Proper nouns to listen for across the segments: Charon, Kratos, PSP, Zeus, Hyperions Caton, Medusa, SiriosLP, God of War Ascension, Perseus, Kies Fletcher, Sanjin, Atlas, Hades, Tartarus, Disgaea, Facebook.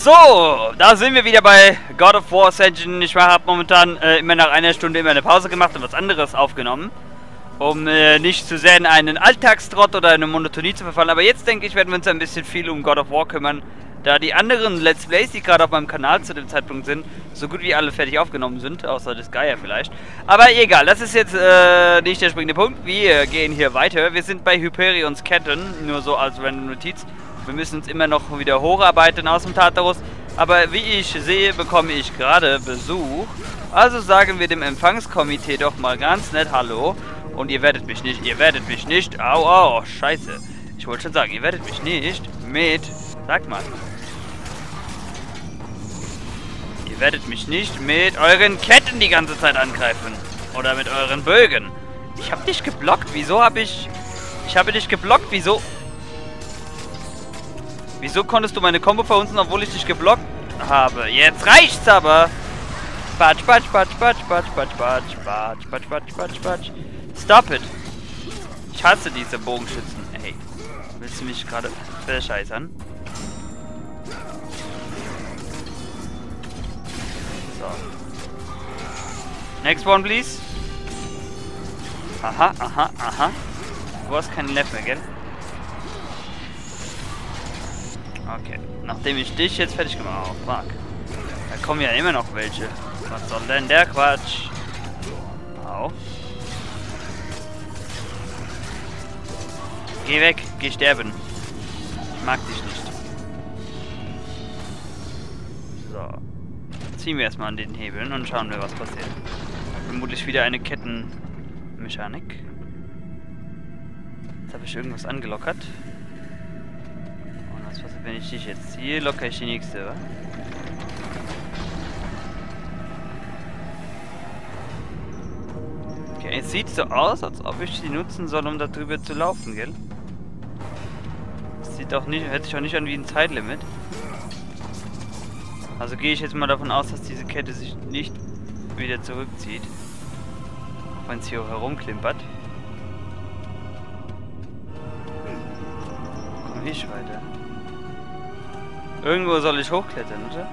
So, da sind wir wieder bei God of War Ascension. Ich habe momentan immer nach einer Stunde immer eine Pause gemacht und was anderes aufgenommen, um nicht zu sehr in einen Alltagstrott oder eine Monotonie zu verfallen. Aber jetzt, denke ich, werden wir uns ein bisschen viel um God of War kümmern, da die anderen Let's Plays, die gerade auf meinem Kanal zu dem Zeitpunkt sind, so gut wie alle fertig aufgenommen sind, außer Disgaea vielleicht. Aber egal, das ist jetzt nicht der springende Punkt. Wir gehen hier weiter. Wir sind bei Hyperions Caton, nur so als random Notiz. Wir müssen uns immer noch wieder hocharbeiten aus dem Tartarus. Aber wie ich sehe, bekomme ich gerade Besuch. Also sagen wir dem Empfangskomitee doch mal ganz nett Hallo. Und ihr werdet mich nicht, Au, au, scheiße. Ich wollte schon sagen, ihr werdet mich nicht mit... Sag mal. Ihr werdet mich nicht mit euren Ketten die ganze Zeit angreifen. Oder mit euren Bögen. Ich habe dich geblockt. Wieso habe ich... Ich habe dich geblockt. Wieso... Wieso konntest du meine Combo verhunzen, obwohl ich dich geblockt habe? Jetzt reicht's aber! Patsch, patsch, patsch, patsch, patsch, patsch, patsch, patsch, patsch, patsch, patsch, patsch. Stop it! Ich hasse diese Bogenschützen. Ey, willst du mich gerade verscheißern? So. Next one, please. Aha, aha, aha. Du hast keinen Left mehr, gell? Okay, nachdem ich dich jetzt fertig gemacht habe, oh, fuck. Da kommen ja immer noch welche. Was soll denn der Quatsch? Au. Geh weg, geh sterben. Ich mag dich nicht. So. Ziehen wir erstmal an den Hebeln und schauen wir, was passiert. Vermutlich wieder eine Kettenmechanik. Jetzt habe ich irgendwas angelockert. Was passiert, wenn ich dich jetzt ziehe? Locker ich die nächste, wa? Okay, es sieht so aus, als ob ich sie nutzen soll, um da drüber zu laufen, gell? Das sieht auch nicht, hört sich auch nicht an wie ein Zeitlimit. Also gehe ich jetzt mal davon aus, dass diese Kette sich nicht wieder zurückzieht. Auch wenn es hier herumklimpert. Komm ich weiter. Irgendwo soll ich hochklettern, oder?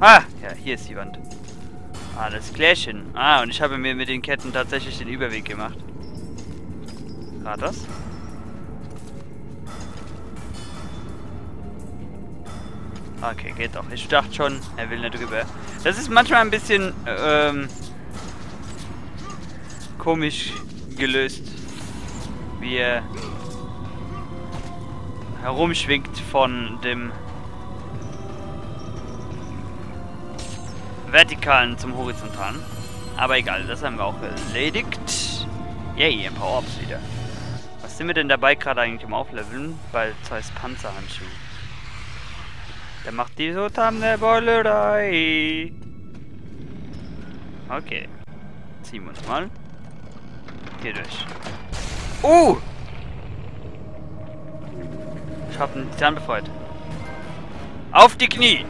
Ah, ja, hier ist die Wand. Alles klärchen. Ah, und ich habe mir mit den Ketten tatsächlich den Überweg gemacht. War das? Okay, geht doch. Ich dachte schon, er will nicht drüber. Das ist manchmal ein bisschen, komisch gelöst. Wie er herumschwingt von dem Vertikalen zum Horizontalen. Aber egal, das haben wir auch erledigt. Yay, ein paar Orbs wieder. Was sind wir denn dabei gerade eigentlich im Aufleveln? Weil das heißt Panzerhandschuh. Der macht die so Tanne-Bollerei. Okay. Ziehen wir uns mal hier durch. Ich hab den Titan befreit. Auf die Knie!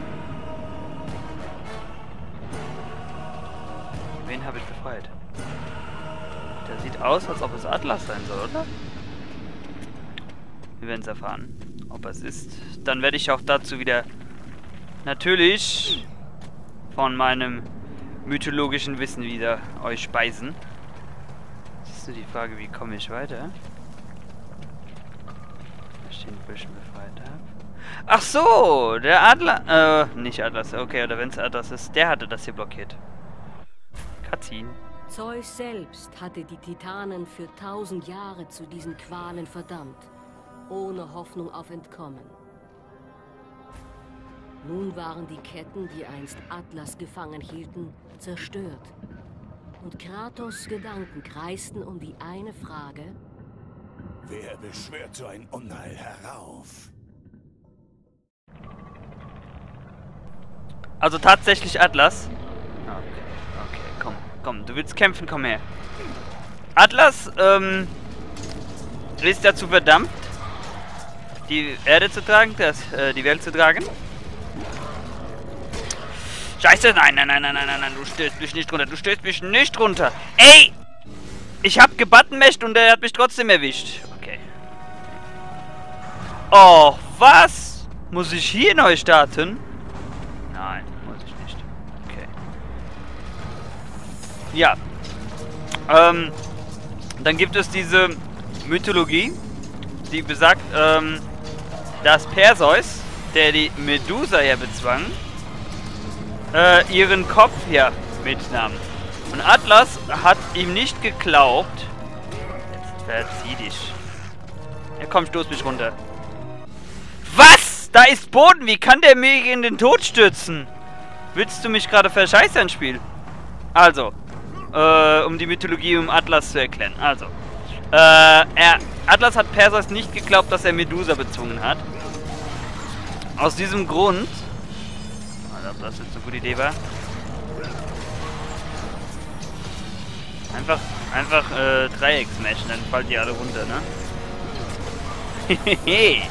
Wen habe ich befreit? Der sieht aus, als ob es Atlas sein soll, oder? Wir werden es erfahren, ob es ist. Dann werde ich auch dazu wieder natürlich von meinem mythologischen Wissen wieder euch speisen. Das ist nur die Frage, wie komme ich weiter? Den Büschen befreit habe. Ach so, der Atlas. Nicht Atlas, okay, oder wenn es Atlas ist, der hatte das hier blockiert. Katzin. Zeus selbst hatte die Titanen für 1000 Jahre zu diesen Qualen verdammt, ohne Hoffnung auf Entkommen. Nun waren die Ketten, die einst Atlas gefangen hielten, zerstört. Und Kratos' Gedanken kreisten um die eine Frage: Wer beschwört so ein Unheil herauf? Also tatsächlich Atlas. Okay, okay, komm, komm, du willst kämpfen, komm her. Atlas, ist dazu verdammt, die Erde zu tragen, die Welt zu tragen. Scheiße, nein, nein, nein, nein, nein, nein, nein, du stößt mich nicht runter, du stößt mich nicht runter. Ey! Ich hab gebattenmächt und er hat mich trotzdem erwischt. Oh, was? Muss ich hier neu starten? Nein, muss ich nicht. Okay. Ja. Dann gibt es diese Mythologie, die besagt, dass Perseus, der die Medusa ja bezwang, ihren Kopf hier mitnahm. Und Atlas hat ihm nicht geglaubt. Jetzt verzieh dich. Ja komm, stoß mich runter. Was? Da ist Boden. Wie kann der mich in den Tod stürzen? Willst du mich gerade verscheißern, Spiel? Also, um die Mythologie um Atlas zu erklären. Also, Atlas hat Perseus nicht geglaubt, dass er Medusa bezwungen hat. Aus diesem Grund... Also, ob das jetzt eine gute Idee war. Einfach Dreieck smashen, dann fallen die alle runter, ne? Hehehe!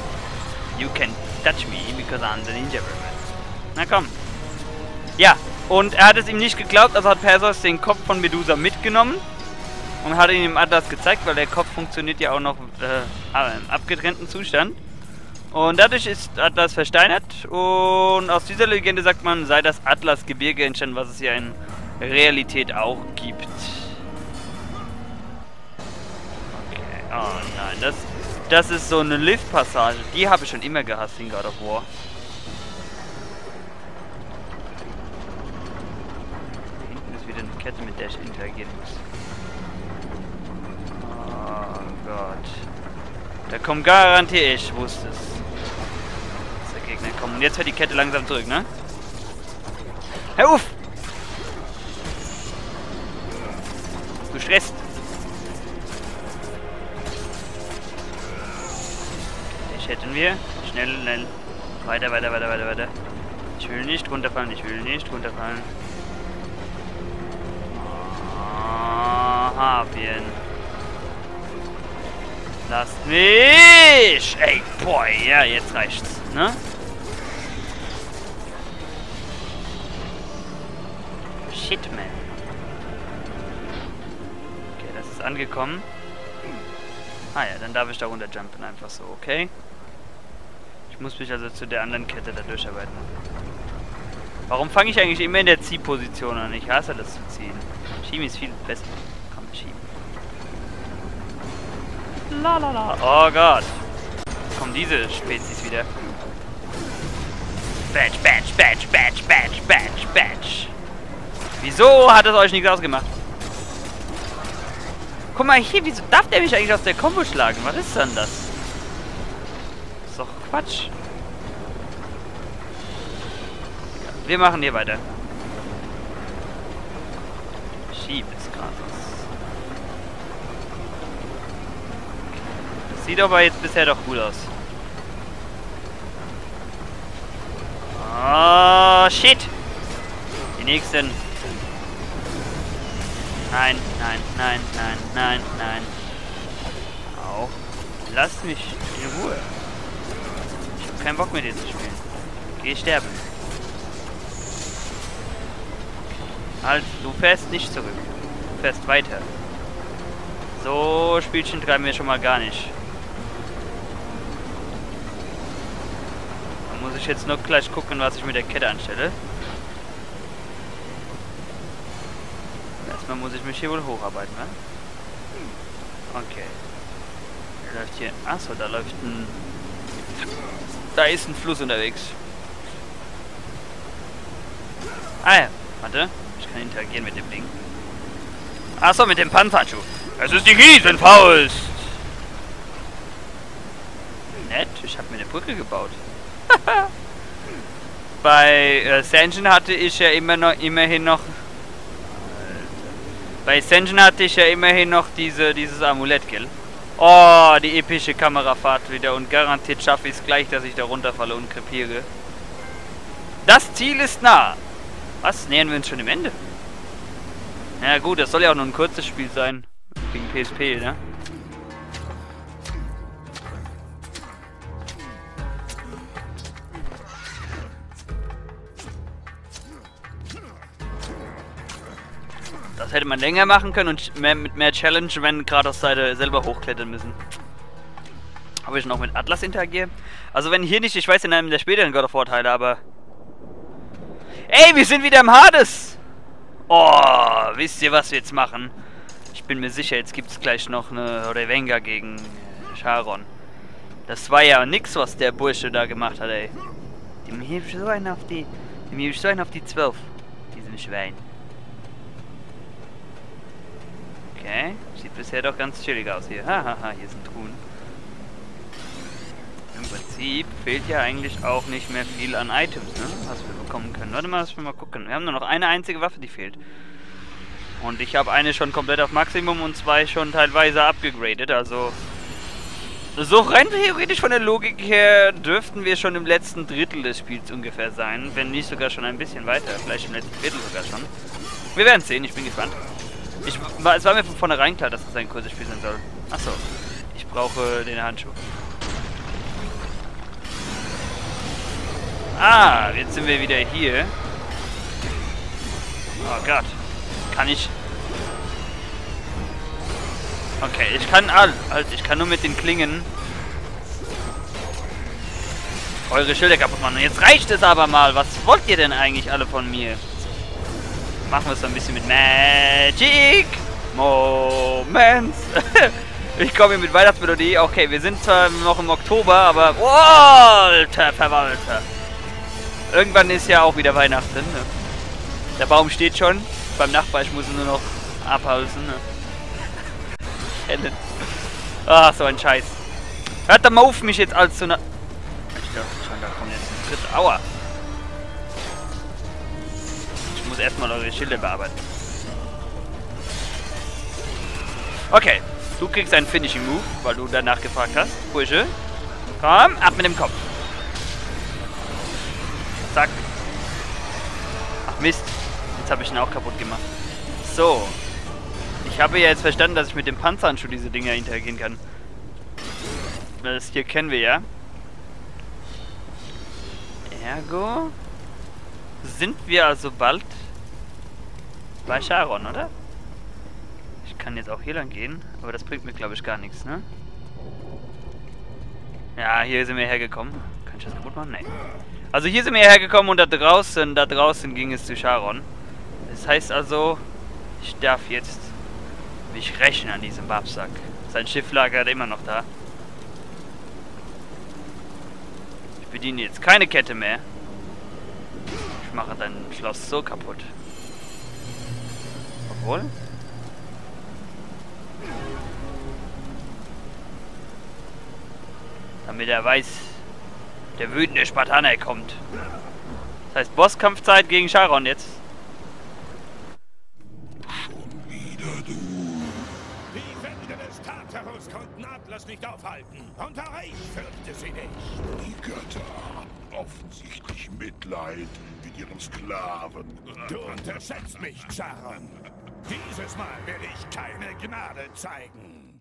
You can touch me, because I'm the ninja rabbit. Na komm! Ja, und er hat es ihm nicht geglaubt, also hat Perseus den Kopf von Medusa mitgenommen und hat ihn dem Atlas gezeigt, weil der Kopf funktioniert ja auch noch im abgetrennten Zustand. Und dadurch ist Atlas versteinert und aus dieser Legende sagt man, sei das Atlasgebirge entstanden, was es ja in Realität auch gibt. Okay, oh nein, das ist so eine Lift-Passage. Die habe ich schon immer gehasst in God of War. Da hinten ist wieder eine Kette, mit der ich interagieren muss. Oh Gott. Da kommt garantiert, ich wusste es. Dass der Gegner kommt. Und jetzt hört die Kette langsam zurück, ne? Hör auf! Du stresst! Hätten wir. Schnell, schnell. Weiter, weiter, weiter, weiter, weiter. Ich will nicht runterfallen, ich will nicht runterfallen. Oh, Harpien. Lasst mich! Ey, boy, ja, jetzt reicht's, ne? Shit, man. Okay, das ist angekommen. Ah ja, dann darf ich da runterjumpen, einfach so, okay? Ich muss mich also zu der anderen Kette da durcharbeiten. Warum fange ich eigentlich immer in der Ziehposition an? Ich hasse das zu ziehen. Schieben ist viel besser. Komm, schieben. Lalala. Oh Gott. Jetzt kommen diese Spezies wieder. Batch, batch, batch, batch, batch, batch, batch. Wieso hat es euch nichts ausgemacht? Guck mal hier, wieso darf der mich eigentlich aus der Kombo schlagen? Was ist denn das? Ist doch Quatsch. Wir machen hier weiter. Schieb ist gratis. Das sieht aber jetzt bisher doch gut aus. Oh, shit! Die nächsten. Nein, nein, nein, nein, nein, nein. Auch. Lass mich in Ruhe. Ich hab keinen Bock mit dir zu spielen. Geh sterben. Halt, du fährst nicht zurück. Du fährst weiter. So Spielchen treiben wir schon mal gar nicht. Da muss ich jetzt noch gleich gucken, was ich mit der Kette anstelle. Muss ich mich hier wohl hocharbeiten, ne? Okay. Läuft hier. Achso, da läuft ein. Da ist ein Fluss unterwegs. Ah ja. Warte. Ich kann interagieren mit dem Ding. Achso, mit dem Panzerhandschuh. Es ist die Riesenfaust! Nett, ich habe mir eine Brücke gebaut. Bei Sanjin hatte ich ja immerhin noch. Bei Sanjin hatte ich ja immerhin noch dieses Amulett, gell? Oh, die epische Kamerafahrt wieder. Und garantiert schaffe ich es gleich, dass ich da runterfalle und krepiere. Das Ziel ist nah. Was? Nähern wir uns schon dem Ende? Na gut, das soll ja auch nur ein kurzes Spiel sein. Wegen PSP, ne? Das hätte man länger machen können und mit mehr Challenge, wenn gerade aus der Seite selber hochklettern müssen. Ob ich noch mit Atlas interagiere? Also wenn hier nicht, ich weiß in einem der späteren God of War Teile, aber... Ey, wir sind wieder im Hades! Oh, wisst ihr, was wir jetzt machen? Ich bin mir sicher, jetzt gibt es gleich noch eine Revenga gegen Charon. Das war ja nix, was der Bursche da gemacht hat, ey. Dem heb ich so einen auf die... Dem heb ich so einen auf die 12. Diesen Schwein. Okay, sieht bisher doch ganz chillig aus hier. Hahaha, hier sind Truhen. Im Prinzip fehlt ja eigentlich auch nicht mehr viel an Items, ne? Was wir bekommen können. Warte mal, lass mich mal gucken. Wir haben nur noch eine einzige Waffe, die fehlt. Und ich habe eine schon komplett auf Maximum und zwei schon teilweise abgegradet, also... So rein theoretisch von der Logik her dürften wir schon im letzten Drittel des Spiels ungefähr sein. Wenn nicht sogar schon ein bisschen weiter, vielleicht im letzten Viertel sogar schon. Wir werden es sehen, ich bin gespannt. Es war mir von vornherein klar, dass es ein kurzes Spiel sein soll. Achso, ich brauche den Handschuh. Ah, jetzt sind wir wieder hier. Oh Gott, kann ich... Okay, ich kann all, also ich kann nur mit den Klingen eure Schilder kaputt machen. Und jetzt reicht es aber mal. Was wollt ihr denn eigentlich alle von mir? Machen wir es so ein bisschen mit Magic Moments. Ich komme hier mit Weihnachtsmelodie. Okay, wir sind zwar noch im Oktober, aber... Oh, alter Verwalter. Irgendwann ist ja auch wieder Weihnachten. Ne? Der Baum steht schon. Beim Nachbar, ich muss ihn nur noch abhalten. Ne? Ah, so ein Scheiß. Hört doch mal auf, mich jetzt als so eine... Ich dachte schon, da kommt jetzt ein Tritt. Aua. Ich muss erstmal eure Schilde bearbeiten. Okay, du kriegst einen Finishing Move, weil du danach gefragt hast. Bursche. Komm, ab mit dem Kopf. Zack. Ach Mist. Jetzt habe ich ihn auch kaputt gemacht. So. Ich habe ja jetzt verstanden, dass ich mit dem Panzerhandschuh diese Dinger interagieren kann. Das hier kennen wir ja. Ergo... Sind wir also bald... bei Charon, oder? Ich kann jetzt auch hier lang gehen, aber das bringt mir, glaube ich, gar nichts, ne? Ja, hier sind wir hergekommen. Kann ich das kaputt machen? Nein. Also hier sind wir hergekommen und da draußen ging es zu Charon. Das heißt also... Ich darf jetzt... Ich rechne an diesem Babsack. Sein Schiff lagert immer noch da. Ich bediene jetzt keine Kette mehr. Ich mache dein Schloss so kaputt. Obwohl? Damit er weiß, der wütende Spartaner kommt. Das heißt Bosskampfzeit gegen Charon jetzt. Tartarus konnten Atlas nicht aufhalten. Und Reich fürchte sie nicht. Die Götter haben offensichtlich Mitleid mit ihrem Sklaven. Du unterschätzt mich, Charon. Dieses Mal werde ich keine Gnade zeigen.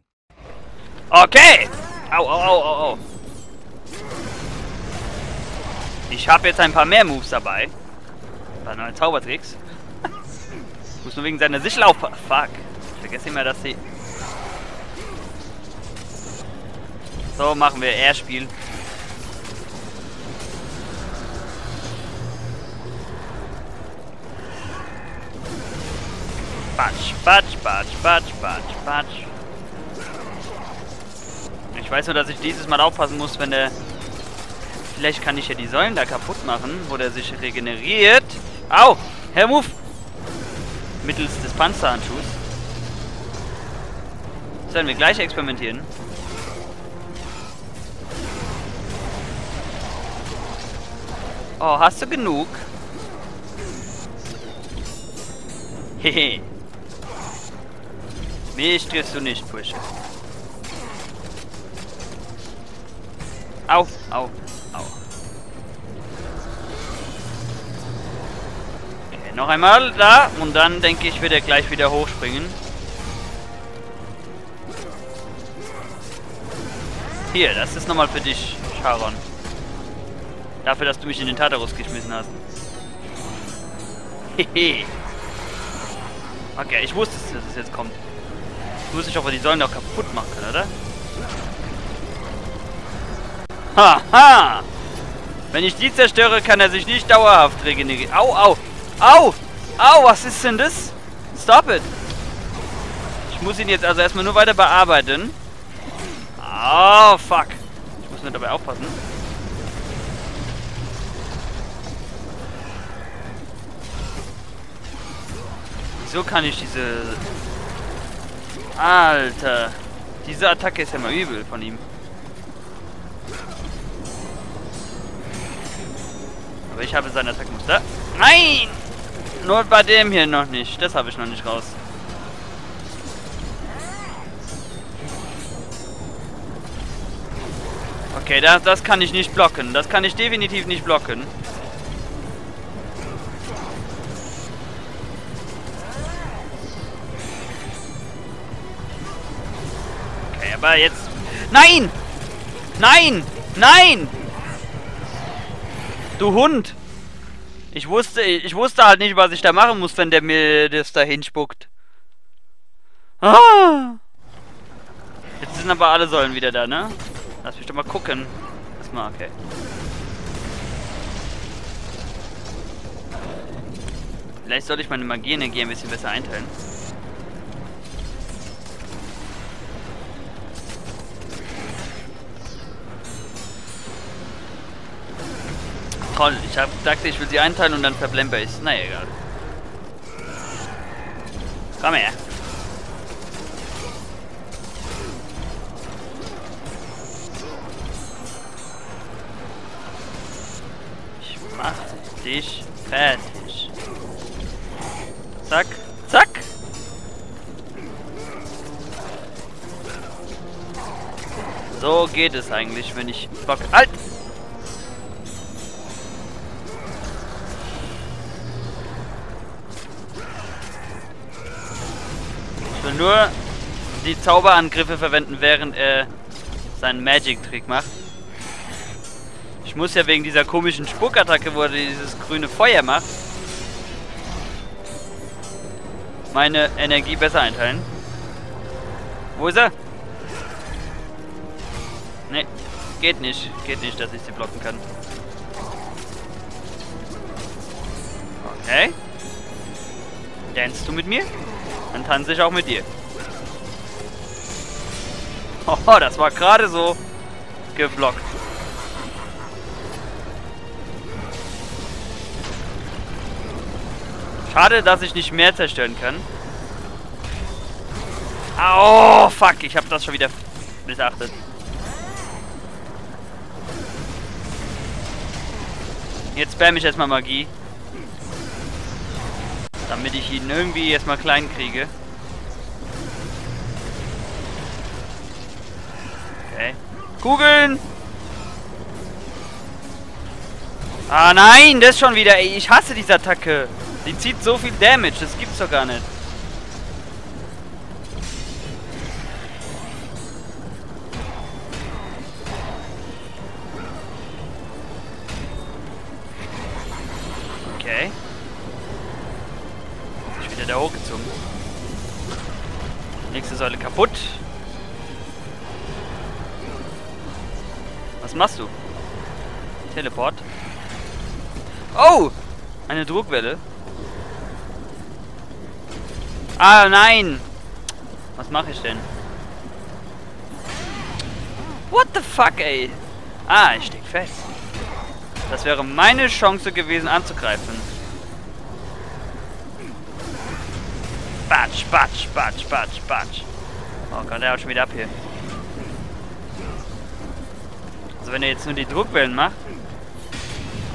Okay! Au, au, au, au, au. Ich habe jetzt ein paar mehr Moves dabei. Ein paar neue Zaubertricks. Muss nur wegen seiner Sichel aufpassen. Fuck. Ich vergesse immer, dass sie... So machen wir R-Spiel. Batsch, batsch, batsch, batsch, batsch, batsch. Ich weiß nur, dass ich dieses Mal aufpassen muss, wenn der... Vielleicht kann ich ja die Säulen da kaputt machen, wo der sich regeneriert. Au! Herr Move! Mittels des Panzerhandschuhs. Sollen wir gleich experimentieren? Oh, hast du genug? Hehe. Mich triffst du nicht, Bursche. Au, au, au. Okay, noch einmal da und dann denke ich, wird er gleich wieder hochspringen. Hier, das ist nochmal für dich, Charon. Dafür, dass du mich in den Tartarus geschmissen hast. Hehe. Okay, ich wusste, dass es jetzt kommt. Ich wusste nicht, ob wir die Säulen auch kaputt machen können, oder? Haha! Ha. Wenn ich die zerstöre, kann er sich nicht dauerhaft regenerieren. Au, au! Au! Au, was ist denn das? Stop it! Ich muss ihn jetzt also erstmal nur weiter bearbeiten. Oh, fuck! Ich muss nur dabei aufpassen. Wieso kann ich diese... Alter! Diese Attacke ist ja mal übel von ihm. Aber ich habe sein Attackmuster. Nein! Nur bei dem hier noch nicht. Das habe ich noch nicht raus. Okay, das kann ich nicht blocken. Das kann ich definitiv nicht blocken. Okay, aber jetzt... Nein! Nein! Nein! Du Hund! Ich wusste halt nicht, was ich da machen muss, wenn der mir das da hinspuckt. Ah. Jetzt sind aber alle Säulen wieder da, ne? Lass mich doch mal gucken. Erstmal, okay. Vielleicht sollte ich meine Magie-Energie ein bisschen besser einteilen. Toll, ich dachte, ich will sie einteilen und dann verblemper ich es. Naja, egal. Komm her. Ich mach dich fertig. Zack, zack. So geht es eigentlich, wenn ich Bock... Halt! Nur die Zauberangriffe verwenden, während er seinen Magic-Trick macht. Ich muss ja wegen dieser komischen Spuckattacke, wo er dieses grüne Feuer macht, meine Energie besser einteilen. Wo ist er? Ne, geht nicht. Geht nicht, dass ich sie blocken kann. Okay. Dancest du mit mir? Dann tanze ich auch mit dir. Oh, das war gerade so geblockt. Schade, dass ich nicht mehr zerstören kann. Oh, fuck, ich habe das schon wieder missachtet. Jetzt spamme ich erstmal Magie. Damit ich ihn irgendwie erstmal klein kriege. Okay. Kugeln! Ah nein, das schon wieder. Ey, ich hasse diese Attacke. Die zieht so viel Damage, das gibt's doch gar nicht. Okay. Da hochgezogen. Nächste Säule kaputt. Was machst du? Teleport. Oh! Eine Druckwelle. Ah, nein! Was mache ich denn? What the fuck, ey? Ah, ich steck fest. Das wäre meine Chance gewesen, anzugreifen. Batsch, batsch, batsch, batsch, batsch. Oh Gott, der haut schon wieder ab hier. Also wenn er jetzt nur die Druckwellen macht...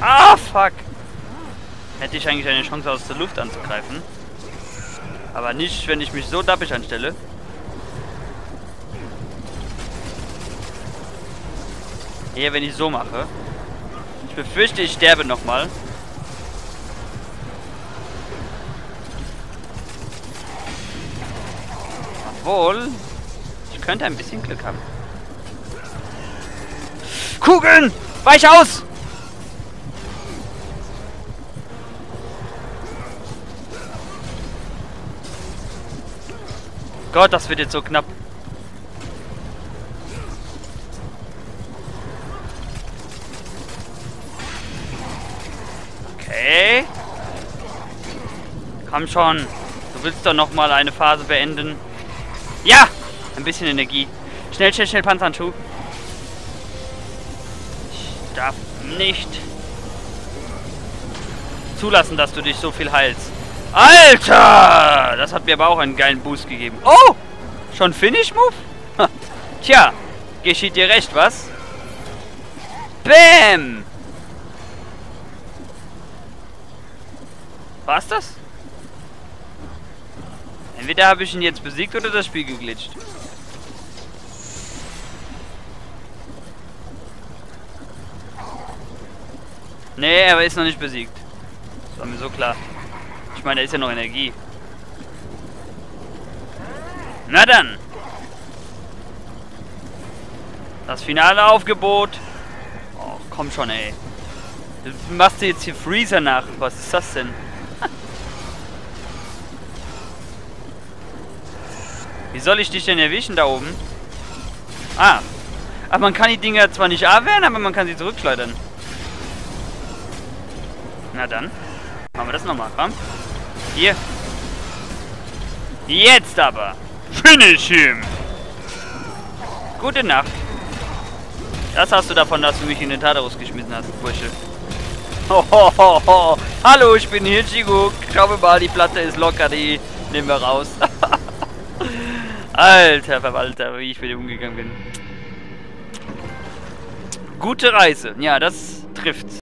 Ah, fuck! Hätte ich eigentlich eine Chance aus der Luft anzugreifen. Aber nicht, wenn ich mich so dappig anstelle. Eher, wenn ich so mache. Ich befürchte, ich sterbe nochmal. Obwohl, ich könnte ein bisschen Glück haben. Kugeln! Weich aus! Gott, das wird jetzt so knapp. Okay. Komm schon. Du willst doch nochmal eine Phase beenden. Ja! Ein bisschen Energie. Schnell, schnell, schnell, Panzerhandschuh. Ich darf nicht zulassen, dass du dich so viel heilst. Alter! Das hat mir aber auch einen geilen Boost gegeben. Oh! Schon Finish-Move? Tja, geschieht dir recht, was? Bäm! War's das? Entweder habe ich ihn jetzt besiegt oder das Spiel geglitscht. Nee, er ist noch nicht besiegt. Das war mir so klar. Ich meine, da ist ja noch Energie. Na dann! Das finale Aufgebot. Oh, komm schon, ey. Du machst dir jetzt hier Freezer nach. Was ist das denn? Wie soll ich dich denn erwischen da oben? Ah. Ach, man kann die Dinger zwar nicht abwehren, aber man kann sie zurückschleudern. Na dann. Machen wir das nochmal, komm. Hier. Jetzt aber. Finish him. Gute Nacht. Das hast du davon, dass du mich in den Tartarus geschmissen hast, Bursche. Hohoho. Hallo, ich bin Hirschiguk. Schau mal, die Platte ist locker, die nehmen wir raus. Alter Verwalter, wie ich mit ihm umgegangen bin. Gute Reise. Ja, das trifft's.